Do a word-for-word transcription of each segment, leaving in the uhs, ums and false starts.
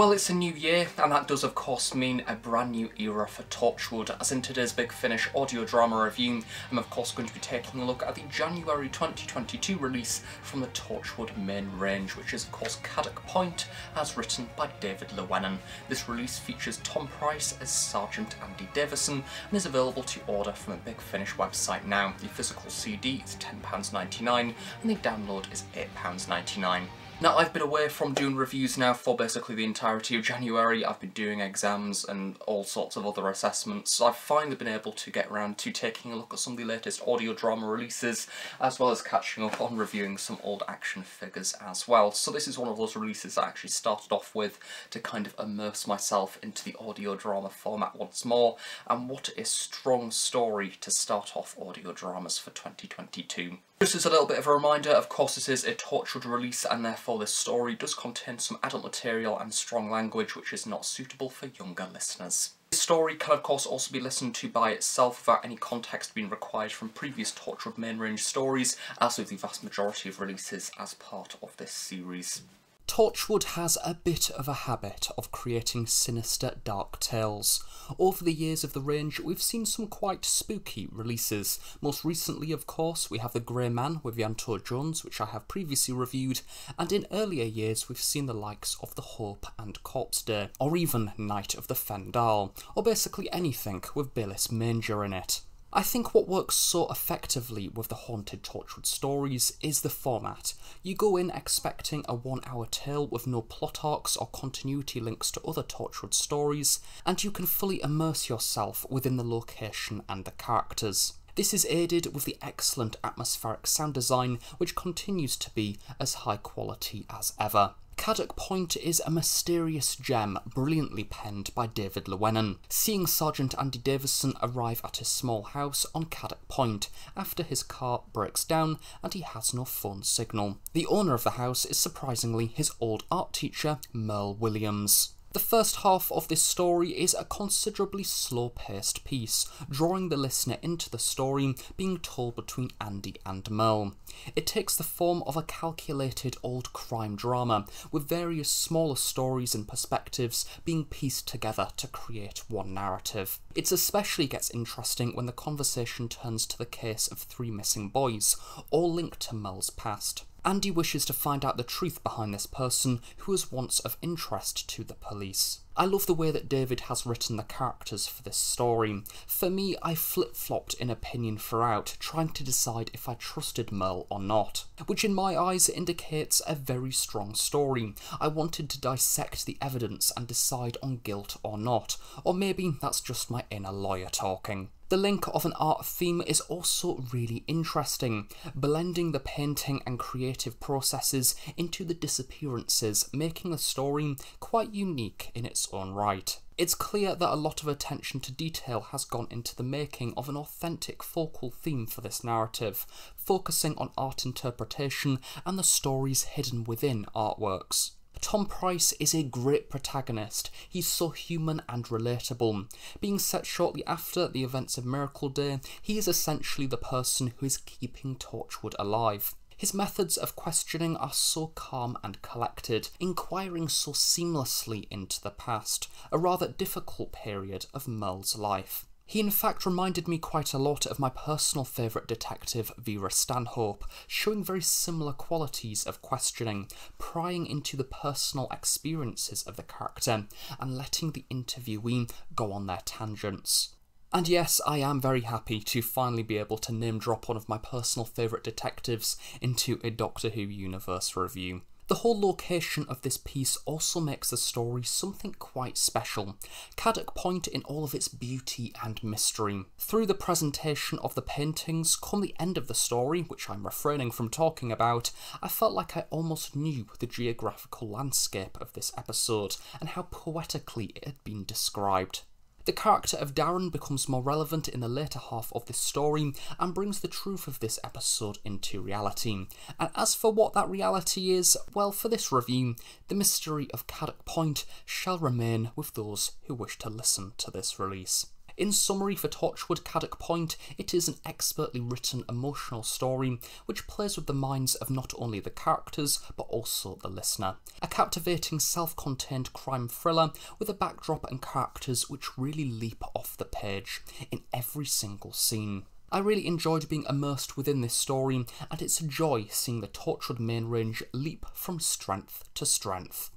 Well, it's a new year, and that does of course mean a brand new era for Torchwood, as in today's Big Finish audio drama review, I'm of course going to be taking a look at the January twenty twenty-two release from the Torchwood main range, which is of course Cadoc Point, as written by David Llewellyn. This release features Tom Price as Sergeant Andy Davison, and is available to order from the Big Finish website now. The physical C D is ten pounds ninety-nine, and the download is eight pounds ninety-nine. Now, I've been away from doing reviews now for basically the entirety of January. I've been doing exams and all sorts of other assessments, so I've finally been able to get around to taking a look at some of the latest audio drama releases, as well as catching up on reviewing some old action figures as well. So this is one of those releases I actually started off with to kind of immerse myself into the audio drama format once more, and what a strong story to start off audio dramas for twenty twenty-two. Just as a little bit of a reminder, of course this is a Torchwood release and therefore this story does contain some adult material and strong language which is not suitable for younger listeners. This story can of course also be listened to by itself without any context being required from previous Torchwood main range stories, as with the vast majority of releases as part of this series. Torchwood has a bit of a habit of creating sinister, dark tales. Over the years of the range, we've seen some quite spooky releases. Most recently, of course, we have The Grey Man with Ianto Jones, which I have previously reviewed, and in earlier years we've seen the likes of The Hope and Corpse Day, or even Night of the Fendal, or basically anything with Bayliss Manger in it. I think what works so effectively with the haunted Torchwood stories is the format. You go in expecting a one-hour tale with no plot arcs or continuity links to other Torchwood stories, and you can fully immerse yourself within the location and the characters. This is aided with the excellent atmospheric sound design, which continues to be as high quality as ever. Cadoc Point is a mysterious gem brilliantly penned by David Llewellyn. Seeing Sergeant Andy Davison arrive at his small house on Cadoc Point after his car breaks down and he has no phone signal. The owner of the house is surprisingly his old art teacher, Merle Williams. The first half of this story is a considerably slow-paced piece, drawing the listener into the story being told between Andy and Merle. It takes the form of a calculated old crime drama, with various smaller stories and perspectives being pieced together to create one narrative. It especially gets interesting when the conversation turns to the case of three missing boys, all linked to Merle's past. Andy wishes to find out the truth behind this person who was once of interest to the police. I love the way that David has written the characters for this story. For me, I flip-flopped in opinion throughout, trying to decide if I trusted Merle or not, which in my eyes indicates a very strong story. I wanted to dissect the evidence and decide on guilt or not, or maybe that's just my inner lawyer talking. The link of an art theme is also really interesting, blending the painting and creative processes into the disappearances, making the story quite unique in its own right. It's clear that a lot of attention to detail has gone into the making of an authentic focal theme for this narrative, focusing on art interpretation and the stories hidden within artworks. Tom Price is a great protagonist. He's so human and relatable. Being set shortly after the events of Miracle Day, he is essentially the person who is keeping Torchwood alive. His methods of questioning are so calm and collected, inquiring so seamlessly into the past, a rather difficult period of Merle's life. He in fact reminded me quite a lot of my personal favourite detective, Vera Stanhope, showing very similar qualities of questioning, prying into the personal experiences of the character, and letting the interviewee go on their tangents. And yes, I am very happy to finally be able to name drop one of my personal favourite detectives into a Doctor Who universe review. The whole location of this piece also makes the story something quite special. Cadoc Point in all of its beauty and mystery. Through the presentation of the paintings, come the end of the story, which I'm refraining from talking about, I felt like I almost knew the geographical landscape of this episode and how poetically it had been described. The character of Darren becomes more relevant in the later half of this story and brings the truth of this episode into reality. And as for what that reality is, well, for this review, the mystery of Cadoc Point shall remain with those who wish to listen to this release. In summary, for Torchwood Cadoc Point, it is an expertly written emotional story which plays with the minds of not only the characters but also the listener. A captivating self-contained crime thriller with a backdrop and characters which really leap off the page in every single scene. I really enjoyed being immersed within this story, and it's a joy seeing the Torchwood main range leap from strength to strength.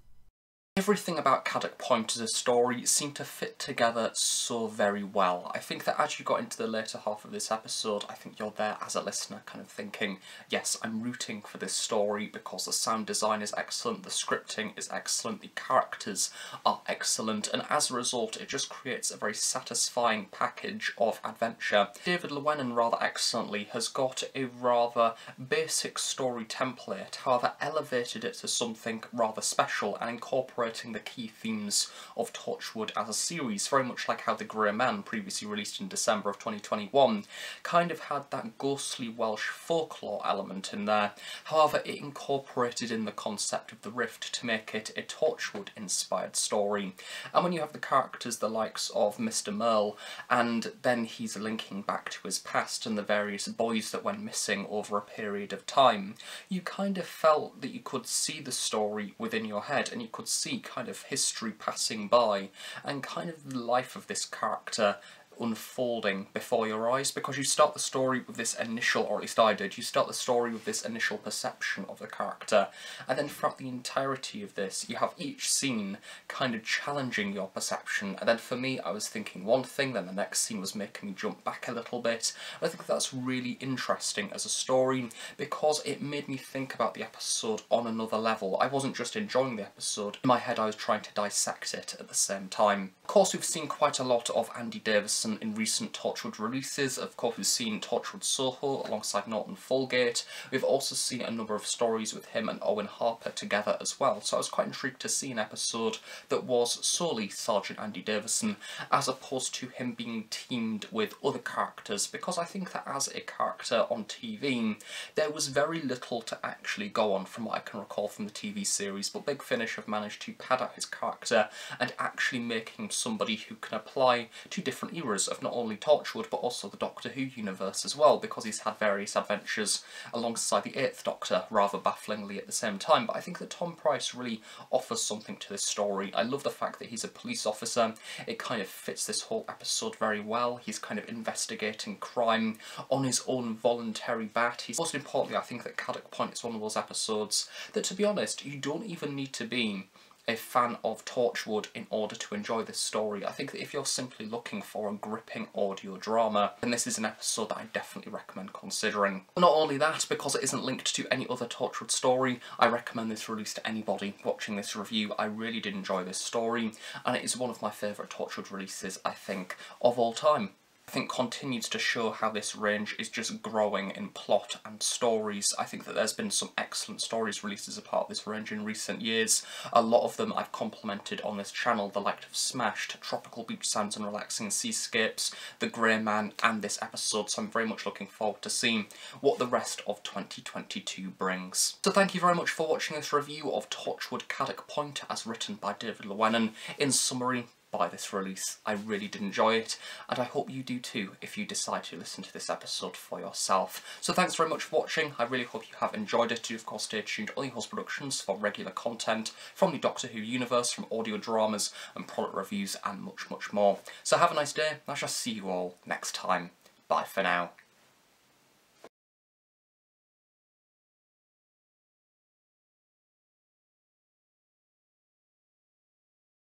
Everything about Cadoc Point as a story seemed to fit together so very well. I think that as you got into the later half of this episode, I think you're there as a listener kind of thinking, yes, I'm rooting for this story because the sound design is excellent, the scripting is excellent, the characters are excellent, and as a result it just creates a very satisfying package of adventure. David Llewellyn, rather excellently, has got a rather basic story template, however elevated it to something rather special and incorporated the key themes of Torchwood as a series, very much like how the Grey Man, previously released in December of twenty twenty-one, kind of had that ghostly Welsh folklore element in there. However, it incorporated in the concept of the rift to make it a Torchwood inspired story. And when you have the characters the likes of Mister Merle, and then he's linking back to his past and the various boys that went missing over a period of time, you kind of felt that you could see the story within your head and you could see kind of history passing by and kind of the life of this character unfolding before your eyes, because you start the story with this initial, or at least I did, you start the story with this initial perception of the character, and then throughout the entirety of this you have each scene kind of challenging your perception, and then for me I was thinking one thing, then the next scene was making me jump back a little bit, and I think that's really interesting as a story because it made me think about the episode on another level. I wasn't just enjoying the episode, in my head I was trying to dissect it at the same time. Of course we've seen quite a lot of Andy Davison in recent Torchwood releases. Of course we've seen Torchwood Soho alongside Norton Fulgate. We've also seen a number of stories with him and Owen Harper together as well, so I was quite intrigued to see an episode that was solely Sergeant Andy Davison as opposed to him being teamed with other characters, because I think that as a character on T V there was very little to actually go on from what I can recall from the T V series, but Big Finish have managed to pad out his character and actually make him somebody who can apply to different eras of not only Torchwood but also the Doctor Who universe as well, because he's had various adventures alongside the Eighth Doctor, rather bafflingly at the same time. But I think that Tom Price really offers something to this story. I love the fact that he's a police officer. It kind of fits this whole episode very well. He's kind of investigating crime on his own voluntary bat. He's most importantly, I think that Cadoc Point is one of those episodes that, to be honest, you don't even need to be a fan of Torchwood in order to enjoy this story. I think that if you're simply looking for a gripping audio drama, then this is an episode that I definitely recommend considering. But not only that, because it isn't linked to any other Torchwood story, I recommend this release to anybody watching this review. I really did enjoy this story, and it is one of my favourite Torchwood releases, I think, of all time. I think continues to show how this range is just growing in plot and stories. I think that there's been some excellent stories released as a part of this range in recent years. A lot of them I've complimented on this channel, the likes of Smashed, Tropical Beach Sounds and Relaxing Seascapes, The Grey Man and this episode, so I'm very much looking forward to seeing what the rest of twenty twenty-two brings. So thank you very much for watching this review of Torchwood Cadoc Point as written by David Llewellyn. In summary, by this release, I really did enjoy it, and I hope you do too if you decide to listen to this episode for yourself. So thanks very much for watching, I really hope you have enjoyed it. Do of course stay tuned on the Host Productions for regular content from the Doctor Who universe, from audio dramas and product reviews and much much more. So have a nice day, and I shall see you all next time. Bye for now.